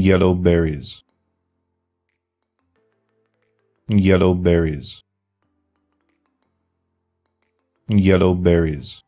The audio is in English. Yellowberries. Yellowberries. Yellowberries.